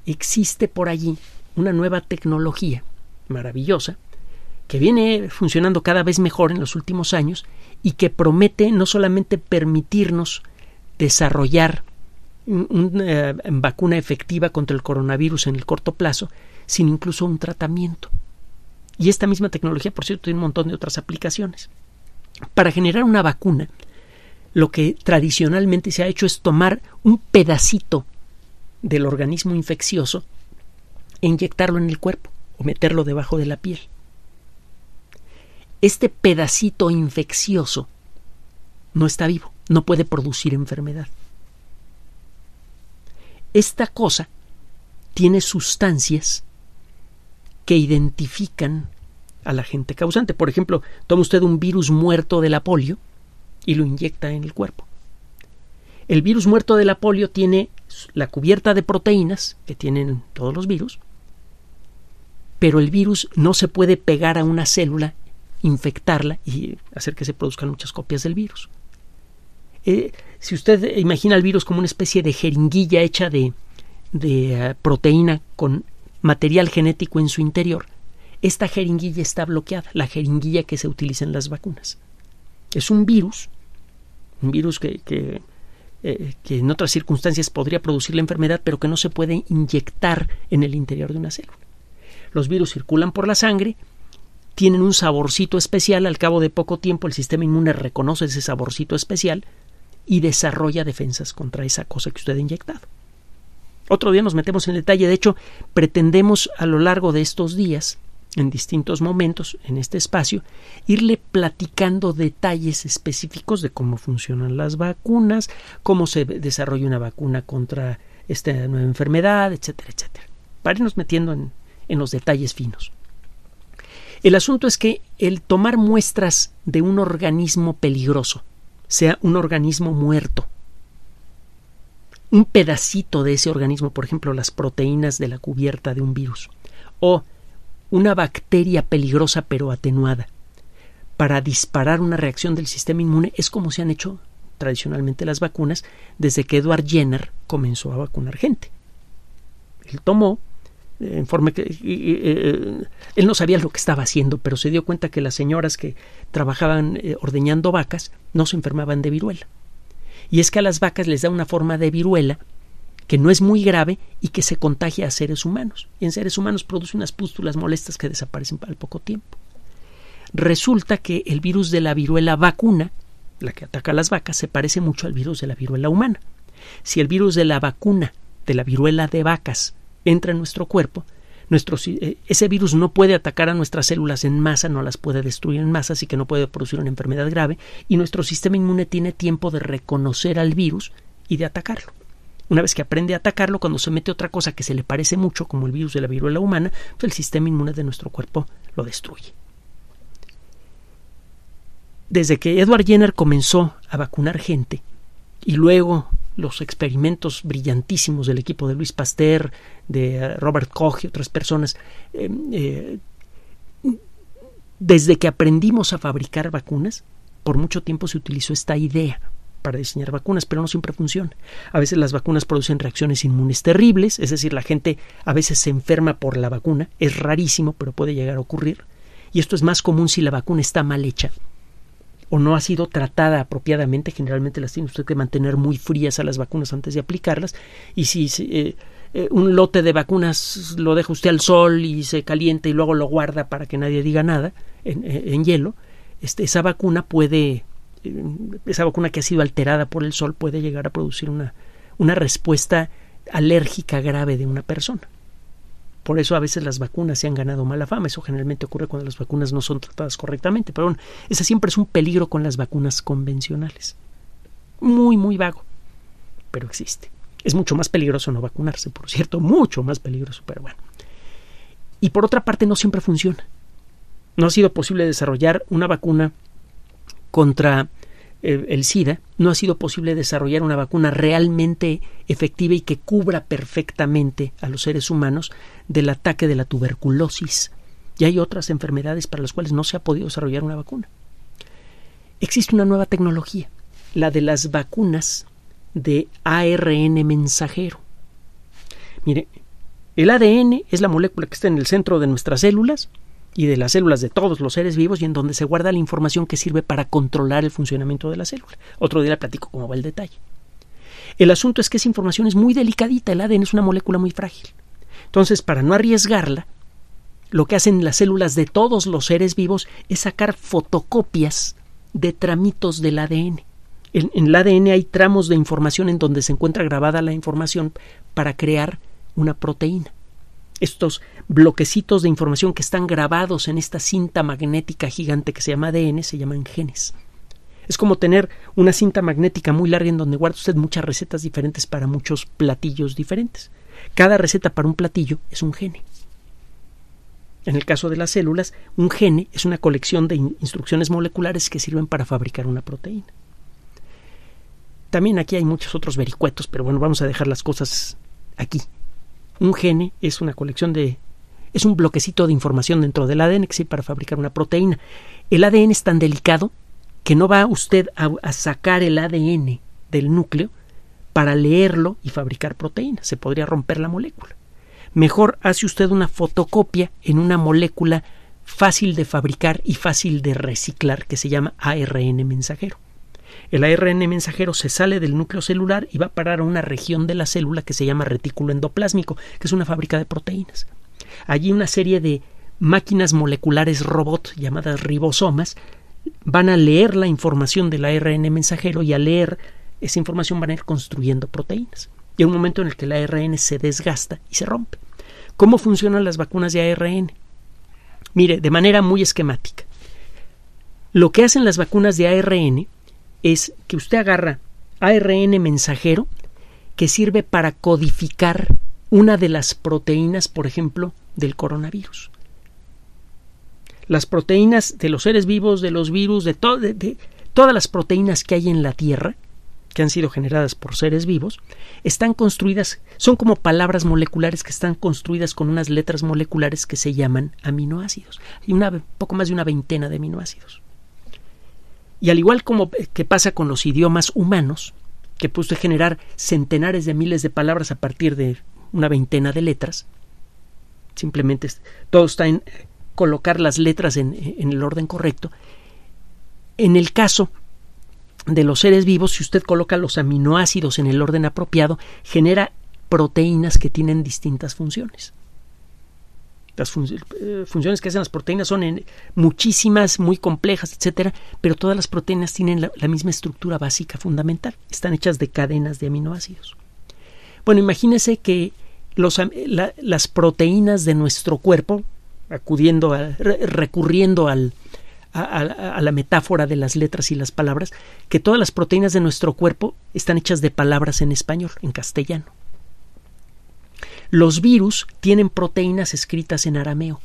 existe por allí una nueva tecnología maravillosa que viene funcionando cada vez mejor en los últimos años y que promete no solamente permitirnos desarrollar una vacuna efectiva contra el coronavirus en el corto plazo, sino incluso un tratamiento. Y esta misma tecnología, por cierto, tiene un montón de otras aplicaciones. Para generar una vacuna, lo que tradicionalmente se ha hecho es tomar un pedacito del organismo infeccioso e inyectarlo en el cuerpo o meterlo debajo de la piel. Este pedacito infeccioso no está vivo, no puede producir enfermedad. Esta cosa tiene sustancias que identifican a la gente causante. Por ejemplo, toma usted un virus muerto de la polio y lo inyecta en el cuerpo. El virus muerto de la polio tiene la cubierta de proteínas que tienen todos los virus, pero el virus no se puede pegar a una célula, infectarla y hacer que se produzcan muchas copias del virus. Eh, si usted imagina el virus como una especie de jeringuilla hecha de, de uh, proteína con material genético en su interior, esta jeringuilla está bloqueada, la jeringuilla que se utiliza en las vacunas. Es un virus, un virus que, que, eh, que en otras circunstancias podría producir la enfermedad, pero que no se puede inyectar en el interior de una célula. Los virus circulan por la sangre, tienen un saborcito especial, al cabo de poco tiempo el sistema inmune reconoce ese saborcito especial y desarrolla defensas contra esa cosa que usted ha inyectado. Otro día nos metemos en detalle, de hecho pretendemos a lo largo de estos días, en distintos momentos, en este espacio, irle platicando detalles específicos de cómo funcionan las vacunas, cómo se desarrolla una vacuna contra esta nueva enfermedad, etcétera, etcétera, para irnos metiendo en, en los detalles finos. El asunto es que el tomar muestras de un organismo peligroso, sea un organismo muerto, un pedacito de ese organismo, por ejemplo, las proteínas de la cubierta de un virus, o una bacteria peligrosa pero atenuada, para disparar una reacción del sistema inmune, es como se han hecho tradicionalmente las vacunas desde que Edward Jenner comenzó a vacunar gente. Él tomó, en forma que, eh, él no sabía lo que estaba haciendo, pero se dio cuenta que las señoras que trabajaban eh, ordeñando vacas no se enfermaban de viruela. Y es que a las vacas les da una forma de viruela que no es muy grave y que se contagia a seres humanos. Y en seres humanos produce unas pústulas molestas que desaparecen al poco tiempo. Resulta que el virus de la viruela vacuna, la que ataca a las vacas, se parece mucho al virus de la viruela humana. Si el virus de la vacuna, de la viruela de vacas, entra en nuestro cuerpo, nuestro, ese virus no puede atacar a nuestras células en masa, no las puede destruir en masa, así que no puede producir una enfermedad grave, y nuestro sistema inmune tiene tiempo de reconocer al virus y de atacarlo. Una vez que aprende a atacarlo, cuando se mete otra cosa que se le parece mucho, como el virus de la viruela humana, pues el sistema inmune de nuestro cuerpo lo destruye. Desde que Edward Jenner comenzó a vacunar gente, y luego los experimentos brillantísimos del equipo de Luis Pasteur, de Robert Koch y otras personas, eh, eh, desde que aprendimos a fabricar vacunas, por mucho tiempo se utilizó esta idea para diseñar vacunas, pero no siempre funciona. A veces las vacunas producen reacciones inmunes terribles, es decir, la gente a veces se enferma por la vacuna, es rarísimo, pero puede llegar a ocurrir, y esto es más común si la vacuna está mal hecha o no ha sido tratada apropiadamente. Generalmente las tiene usted que mantener muy frías a las vacunas antes de aplicarlas, y si, si eh, eh, un lote de vacunas lo deja usted al sol y se calienta y luego lo guarda para que nadie diga nada en, en hielo, este, esa vacuna puede... esa vacuna que ha sido alterada por el sol puede llegar a producir una, una respuesta alérgica grave de una persona. Por eso a veces las vacunas se han ganado mala fama. Eso generalmente ocurre cuando las vacunas no son tratadas correctamente. Pero bueno, ese siempre es un peligro con las vacunas convencionales. Muy, muy vago, pero existe. Es mucho más peligroso no vacunarse, por cierto, mucho más peligroso, pero bueno. Y por otra parte, no siempre funciona. No ha sido posible desarrollar una vacuna contra eh, el SIDA. No ha sido posible desarrollar una vacuna realmente efectiva y que cubra perfectamente a los seres humanos del ataque de la tuberculosis. Y hay otras enfermedades para las cuales no se ha podido desarrollar una vacuna. Existe una nueva tecnología, la de las vacunas de A R N mensajero. Mire, el A D N es la molécula que está en el centro de nuestras células y de las células de todos los seres vivos y en donde se guarda la información que sirve para controlar el funcionamiento de la célula. Otro día le platico cómo va el detalle. El asunto es que esa información es muy delicadita. El A D N es una molécula muy frágil. Entonces, para no arriesgarla, lo que hacen las células de todos los seres vivos es sacar fotocopias de tramitos del A D N. En, en el A D N hay tramos de información en donde se encuentra grabada la información para crear una proteína. Estos bloquecitos de información que están grabados en esta cinta magnética gigante que se llama A D N se llaman genes. Es como tener una cinta magnética muy larga en donde guarda usted muchas recetas diferentes para muchos platillos diferentes. Cada receta para un platillo es un gene. En el caso de las células, un gene es una colección de in- instrucciones moleculares que sirven para fabricar una proteína. También aquí hay muchos otros vericuetos, pero bueno, vamos a dejar las cosas aquí. Un gene es una colección de... es un bloquecito de información dentro del A D N que sirve para fabricar una proteína. El A D N es tan delicado que no va usted a, a sacar el A D N del núcleo para leerlo y fabricar proteínas. Se podría romper la molécula. Mejor hace usted una fotocopia en una molécula fácil de fabricar y fácil de reciclar que se llama A R N mensajero. El A R N mensajero se sale del núcleo celular y va a parar a una región de la célula que se llama retículo endoplásmico, que es una fábrica de proteínas. Allí una serie de máquinas moleculares robot llamadas ribosomas van a leer la información del A R N mensajero y al leer esa información van a ir construyendo proteínas. Y hay un momento en el que el A R N se desgasta y se rompe. ¿Cómo funcionan las vacunas de A R N? Mire, de manera muy esquemática. Lo que hacen las vacunas de A R N es que usted agarra A R N mensajero que sirve para codificar una de las proteínas, por ejemplo, del coronavirus. Las proteínas de los seres vivos, de los virus, de, to- de, de todas las proteínas que hay en la Tierra, que han sido generadas por seres vivos, están construidas, son como palabras moleculares que están construidas con unas letras moleculares que se llaman aminoácidos. Hay una, poco más de una veintena de aminoácidos. Y al igual como que pasa con los idiomas humanos, que puede usted generar centenares de miles de palabras a partir de una veintena de letras, simplemente todo está en colocar las letras en, en el orden correcto. En el caso de los seres vivos, si usted coloca los aminoácidos en el orden apropiado, genera proteínas que tienen distintas funciones. Las func- eh, funciones que hacen las proteínas son en muchísimas, muy complejas, etcétera, pero todas las proteínas tienen la, la misma estructura básica fundamental. Están hechas de cadenas de aminoácidos. Bueno, imagínese que los, la, las proteínas de nuestro cuerpo, acudiendo a, re, recurriendo al, a, a, a la metáfora de las letras y las palabras, que todas las proteínas de nuestro cuerpo están hechas de palabras en español, en castellano. Los virus tienen proteínas escritas en arameo.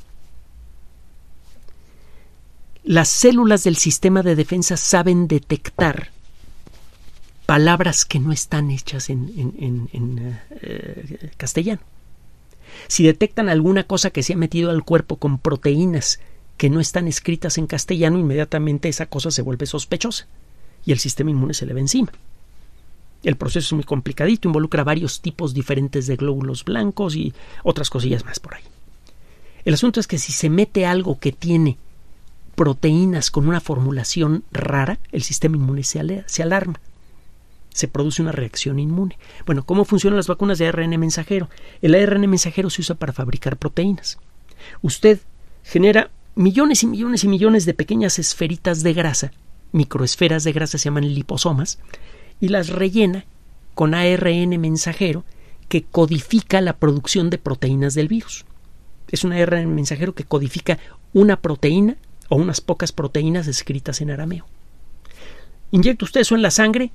Las células del sistema de defensa saben detectar palabras que no están hechas en, en, en, en eh, castellano. Si detectan alguna cosa que se ha metido al cuerpo con proteínas que no están escritas en castellano, inmediatamente esa cosa se vuelve sospechosa y el sistema inmune se le va encima. El proceso es muy complicadito, involucra varios tipos diferentes de glóbulos blancos y otras cosillas más por ahí. El asunto es que si se mete algo que tiene proteínas con una formulación rara, el sistema inmune se, alea, se alarma. Se produce una reacción inmune. Bueno, ¿cómo funcionan las vacunas de A R N mensajero? El A R N mensajero se usa para fabricar proteínas. Usted genera millones y millones y millones de pequeñas esferitas de grasa, microesferas de grasa, se llaman liposomas, y las rellena con A R N mensajero que codifica la producción de proteínas del virus. Es un A R N mensajero que codifica una proteína o unas pocas proteínas escritas en arameo. Inyecta usted eso en la sangre,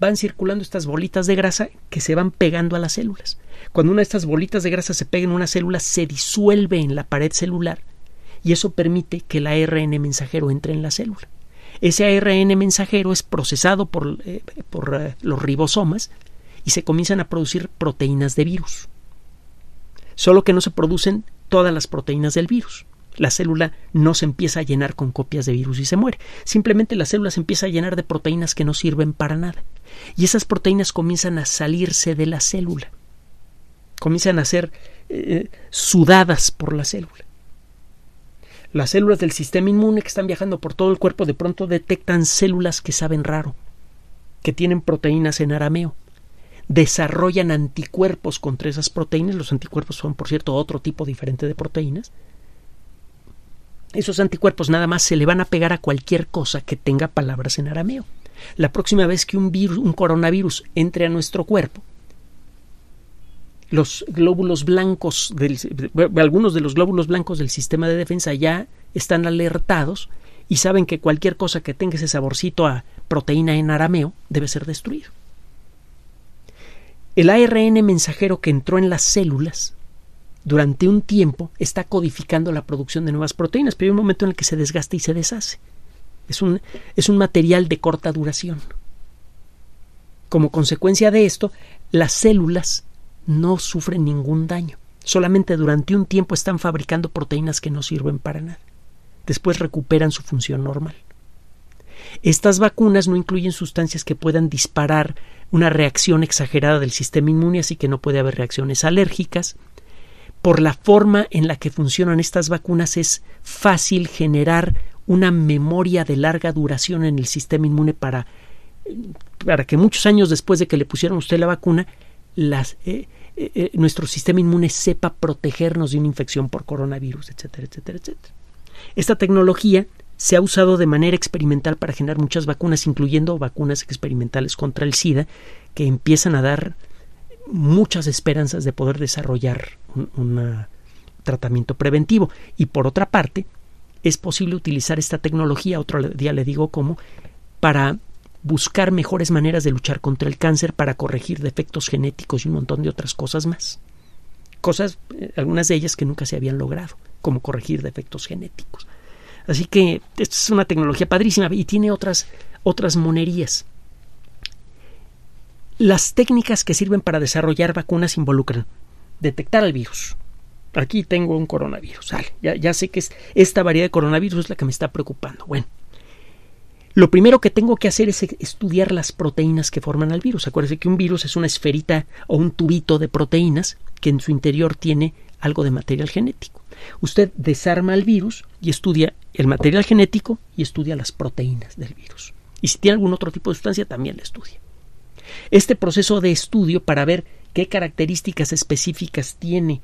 van circulando estas bolitas de grasa que se van pegando a las células. Cuando una de estas bolitas de grasa se pega en una célula, se disuelve en la pared celular y eso permite que el A R N mensajero entre en la célula. Ese A R N mensajero es procesado por, eh, por eh, los ribosomas y se comienzan a producir proteínas de virus. Solo que no se producen todas las proteínas del virus. La célula no se empieza a llenar con copias de virus y se muere. Simplemente la célula se empieza a llenar de proteínas que no sirven para nada. Y esas proteínas comienzan a salirse de la célula. Comienzan a ser eh, sudadas por la célula. Las células del sistema inmune que están viajando por todo el cuerpo de pronto detectan células que saben raro, que tienen proteínas en arameo. Desarrollan anticuerpos contra esas proteínas. Los anticuerpos son, por cierto, otro tipo diferente de proteínas. Esos anticuerpos nada más se le van a pegar a cualquier cosa que tenga palabras en arameo. La próxima vez que un virus, un coronavirus entre a nuestro cuerpo, los glóbulos blancos, del, algunos de los glóbulos blancos del sistema de defensa ya están alertados y saben que cualquier cosa que tenga ese saborcito a proteína en arameo debe ser destruido. El A R N mensajero que entró en las células durante un tiempo está codificando la producción de nuevas proteínas, pero hay un momento en el que se desgasta y se deshace. Es un, es un material de corta duración. Como consecuencia de esto, las células no sufren ningún daño. Solamente durante un tiempo están fabricando proteínas que no sirven para nada. Después recuperan su función normal. Estas vacunas no incluyen sustancias que puedan disparar una reacción exagerada del sistema inmune, así que no puede haber reacciones alérgicas. Por la forma en la que funcionan estas vacunas es fácil generar una memoria de larga duración en el sistema inmune para, para que muchos años después de que le pusieron a usted la vacuna, las, eh, eh, nuestro sistema inmune sepa protegernos de una infección por coronavirus, etcétera, etcétera, etcétera. Esta tecnología se ha usado de manera experimental para generar muchas vacunas, incluyendo vacunas experimentales contra el SIDA, que empiezan a dar muchas esperanzas de poder desarrollar un, un tratamiento preventivo. Y por otra parte, es posible utilizar esta tecnología, otro día le digo cómo, para buscar mejores maneras de luchar contra el cáncer, para corregir defectos genéticos y un montón de otras cosas más. Cosas, algunas de ellas que nunca se habían logrado, como corregir defectos genéticos. Así que esta es una tecnología padrísima y tiene otras, otras monerías. Las técnicas que sirven para desarrollar vacunas involucran detectar el virus. Aquí tengo un coronavirus. Sale. Ya, ya sé que es esta variedad de coronavirus es la que me está preocupando. Bueno, lo primero que tengo que hacer es estudiar las proteínas que forman al virus. Acuérdense que un virus es una esferita o un tubito de proteínas que en su interior tiene algo de material genético. Usted desarma el virus y estudia el material genético y estudia las proteínas del virus. Y si tiene algún otro tipo de sustancia, también la estudia. Este proceso de estudio para ver qué características específicas tiene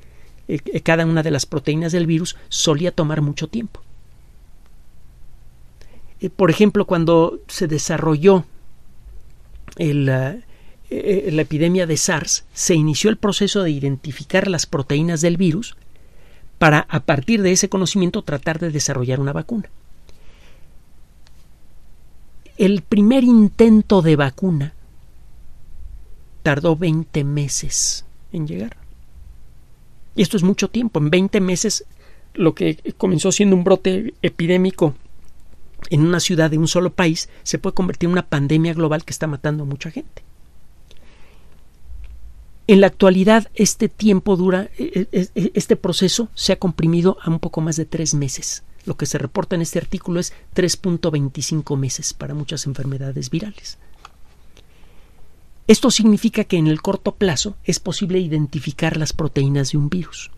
eh, cada una de las proteínas del virus solía tomar mucho tiempo. Eh, por ejemplo, cuando se desarrolló el, uh, eh, la epidemia de SARS, se inició el proceso de identificar las proteínas del virus para, a partir de ese conocimiento, tratar de desarrollar una vacuna. El primer intento de vacuna tardó veinte meses en llegar. Y esto es mucho tiempo. En veinte meses, lo que comenzó siendo un brote epidémico en una ciudad de un solo país se puede convertir en una pandemia global que está matando a mucha gente. En la actualidad, este tiempo dura, este proceso se ha comprimido a un poco más de tres meses. Lo que se reporta en este artículo es tres punto veinticinco meses para muchas enfermedades virales. Esto significa que en el corto plazo es posible identificar las proteínas de un virus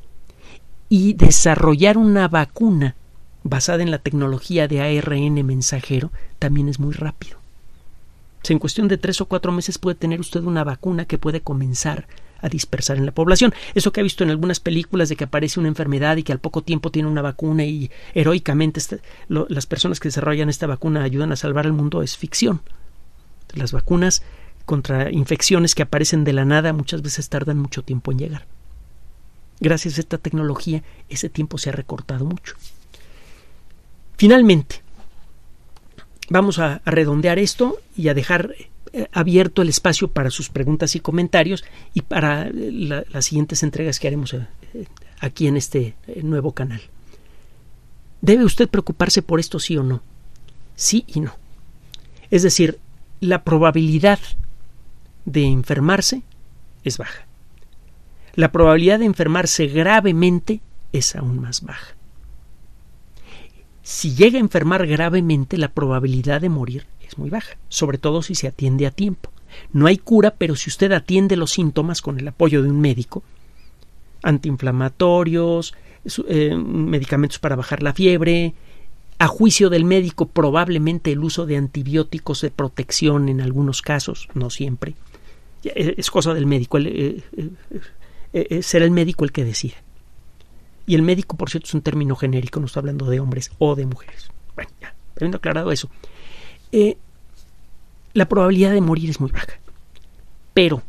y desarrollar una vacuna basada en la tecnología de A R N mensajero también es muy rápido. En cuestión de tres o cuatro meses puede tener usted una vacuna que puede comenzar a dispersar en la población. Eso que ha visto en algunas películas de que aparece una enfermedad y que al poco tiempo tiene una vacuna y heroicamente este, lo, las personas que desarrollan esta vacuna ayudan a salvar al mundo es ficción. Las vacunas contra infecciones que aparecen de la nada muchas veces tardan mucho tiempo en llegar. gracias a esta tecnología, ese tiempo se ha recortado mucho. Finalmente, vamos a, a redondear esto y a dejar eh, abierto el espacio para sus preguntas y comentarios y para eh, la, las siguientes entregas que haremos eh, aquí en este eh, nuevo canal. ¿Debe usted preocuparse por esto sí o no? Sí y no. Es decir, la probabilidad de enfermarse es baja. La probabilidad de enfermarse gravemente es aún más baja. Si llega a enfermar gravemente, la probabilidad de morir es muy baja, sobre todo si se atiende a tiempo. No hay cura, pero si usted atiende los síntomas con el apoyo de un médico, antiinflamatorios, eh, medicamentos para bajar la fiebre, a juicio del médico probablemente el uso de antibióticos de protección en algunos casos, no siempre. Es cosa del médico, el, eh, eh, eh, será el médico el que decida. Y el médico, por cierto, es un término genérico, no está hablando de hombres o de mujeres. Bueno, ya, habiendo aclarado eso, eh, la probabilidad de morir es muy baja. Pero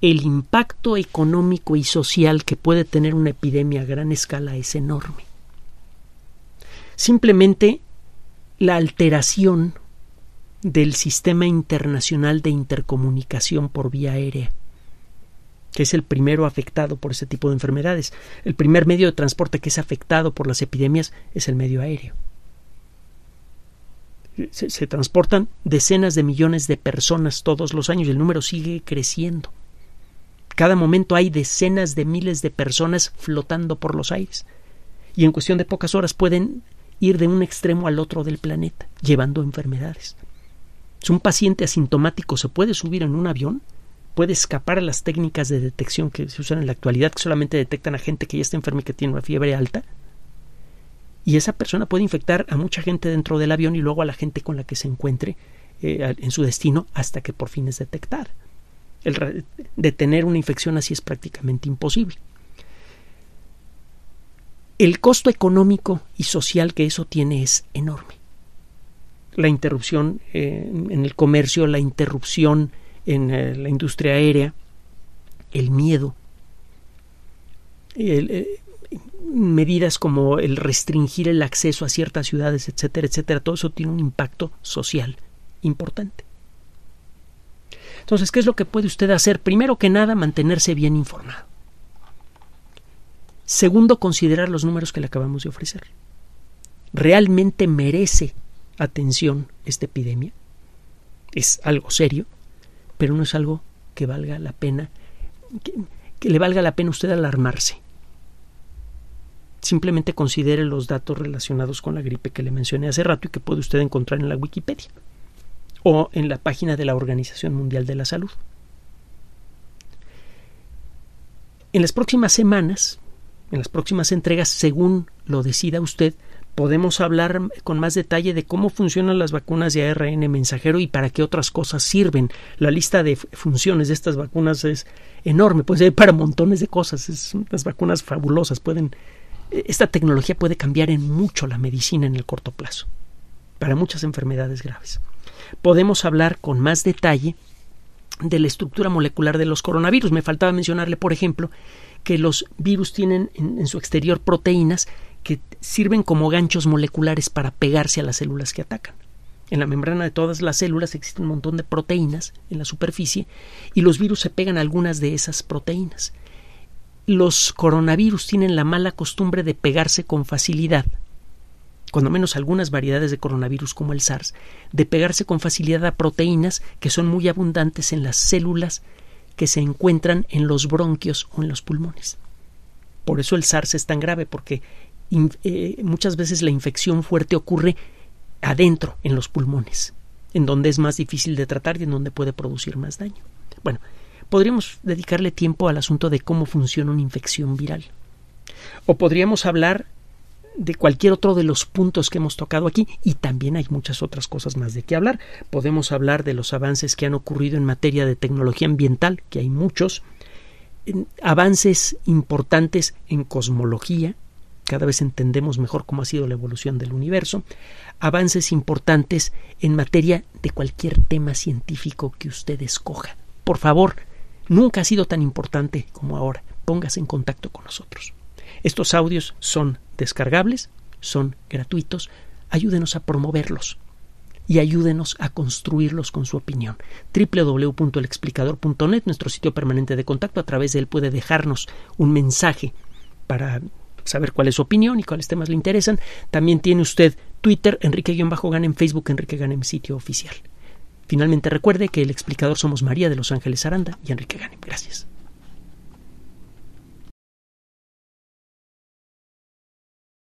el impacto económico y social que puede tener una epidemia a gran escala es enorme. Simplemente la alteración del sistema internacional de intercomunicación por vía aérea, que es el primero afectado por este tipo de enfermedades. El primer medio de transporte que es afectado por las epidemias es el medio aéreo. Se, se transportan decenas de millones de personas todos los años y el número sigue creciendo. Cada momento hay decenas de miles de personas flotando por los aires y en cuestión de pocas horas pueden ir de un extremo al otro del planeta, llevando enfermedades. Si un paciente asintomático se puede subir en un avión, puede escapar a las técnicas de detección que se usan en la actualidad, que solamente detectan a gente que ya está enferma y que tiene una fiebre alta, y esa persona puede infectar a mucha gente dentro del avión y luego a la gente con la que se encuentre eh, en su destino hasta que por fin es detectada. El detener una infección así es prácticamente imposible. El costo económico y social que eso tiene es enorme. La interrupción eh, en el comercio, la interrupción en eh, la industria aérea, el miedo, el, eh, medidas como el restringir el acceso a ciertas ciudades, etcétera, etcétera, todo eso tiene un impacto social importante. Entonces, ¿qué es lo que puede usted hacer? Primero que nada, mantenerse bien informado. Segundo, considerar los números que le acabamos de ofrecer. ¿Realmente merece atención esta epidemia? Es algo serio, pero no es algo que valga la pena, que, que le valga la pena a usted alarmarse. Simplemente considere los datos relacionados con la gripe que le mencioné hace rato y que puede usted encontrar en la Wikipedia o en la página de la Organización Mundial de la Salud. En las próximas semanas, en las próximas entregas, según lo decida usted, podemos hablar con más detalle de cómo funcionan las vacunas de A R N mensajero y para qué otras cosas sirven. La lista de funciones de estas vacunas es enorme, puede ser para montones de cosas. Es unas vacunas fabulosas. Pueden, esta tecnología puede cambiar en mucho la medicina en el corto plazo, para muchas enfermedades graves. Podemos hablar con más detalle de la estructura molecular de los coronavirus. Me faltaba mencionarle, por ejemplo, que los virus tienen en, en su exterior proteínas que sirven como ganchos moleculares para pegarse a las células que atacan. En la membrana de todas las células existe un montón de proteínas en la superficie y los virus se pegan a algunas de esas proteínas. Los coronavirus tienen la mala costumbre de pegarse con facilidad, cuando menos algunas variedades de coronavirus como el SARS, de pegarse con facilidad a proteínas que son muy abundantes en las células que se encuentran en los bronquios o en los pulmones. Por eso el SARS es tan grave, porque eh, muchas veces la infección fuerte ocurre adentro, en los pulmones, en donde es más difícil de tratar y en donde puede producir más daño. Bueno, podríamos dedicarle tiempo al asunto de cómo funciona una infección viral. O podríamos hablar de cualquier otro de los puntos que hemos tocado aquí, y también hay muchas otras cosas más de qué hablar. Podemos hablar de los avances que han ocurrido en materia de tecnología ambiental, que hay muchos, en avances importantes en cosmología, cada vez entendemos mejor cómo ha sido la evolución del universo, avances importantes en materia de cualquier tema científico que usted escoja. Por favor, nunca ha sido tan importante como ahora. Póngase en contacto con nosotros. Estos audios son descargables, son gratuitos. Ayúdenos a promoverlos y ayúdenos a construirlos con su opinión. doble u doble u doble u punto el explicador punto net, nuestro sitio permanente de contacto. A través de él puede dejarnos un mensaje para saber cuál es su opinión y cuáles temas le interesan. También tiene usted Twitter, Enrique-Ganem, Facebook, Enrique Ganem, sitio oficial. Finalmente, recuerde que El Explicador somos María de los Ángeles Aranda y Enrique Ganem. Gracias.